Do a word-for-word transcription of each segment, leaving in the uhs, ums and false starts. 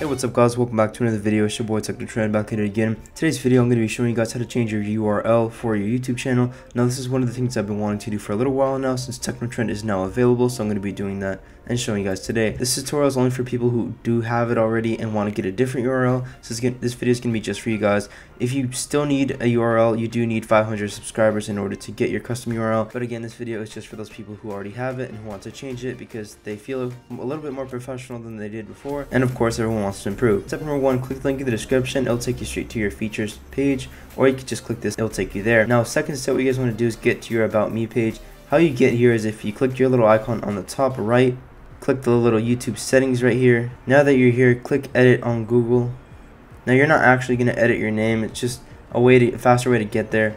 Hey, what's up guys, welcome back to another video. It's your boy Technotrend back at it again. Today's video I'm going to be showing you guys how to change your U R L for your YouTube channel. Now this is one of the things I've been wanting to do for a little while now since Technotrend is now available, so I'm going to be doing that and showing you guys today. This tutorial is only for people who do have it already and want to get a different U R L, so this video is going to be just for you guys. If you still need a U R L, you do need five hundred subscribers in order to get your custom U R L, but again this video is just for those people who already have it and who want to change it because they feel a little bit more professional than they did before, and of course everyone wants to improve. Step number one, click the link in the description. It'll take you straight to your features page, or you can just click this, it'll take you there. Now second step, what you guys want to do is get to your about me page. How you get here is if you click your little icon on the top right, click the little YouTube settings right here. Now that you're here, click edit on Google. Now you're not actually going to edit your name, it's just a way to a faster way to get there.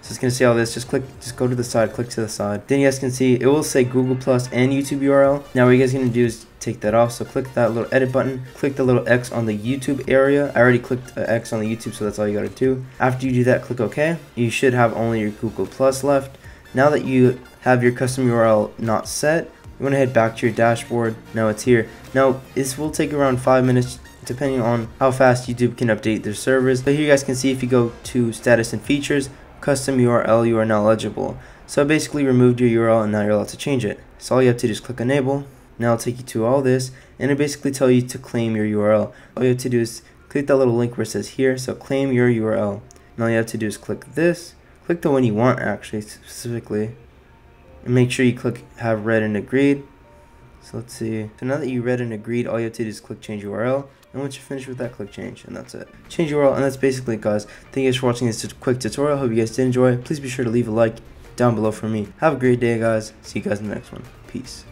So it's going to say all this, just click, just go to the side, click to the side. Then you guys can see it will say Google Plus and YouTube U R L. Now what you guys are going to do is take that off, so click that little edit button, click the little X on the YouTube area. I already clicked an X on the YouTube, so that's all you got to do. After you do that, click OK. You should have only your Google Plus left. Now that you have your custom U R L not set, you want to head back to your dashboard. Now it's here. Now this will take around five minutes depending on how fast YouTube can update their servers. But here you guys can see if you go to status and features, custom U R L, you are now eligible. So I basically removed your U R L and now you're allowed to change it. So all you have to do is click enable. Now it'll take you to all this and it basically tell you to claim your U R L. All you have to do is click that little link where it says here, so claim your U R L. And all you have to do is click this, click the one you want actually specifically, and make sure you click have read and agreed. So let's see. So now that you read and agreed, all you have to do is click change U R L. And once you're finished with that, click change, and that's it. Change U R L, and that's basically it, guys. Thank you guys for watching this quick tutorial. Hope you guys did enjoy. Please be sure to leave a like down below for me. Have a great day, guys. See you guys in the next one. Peace.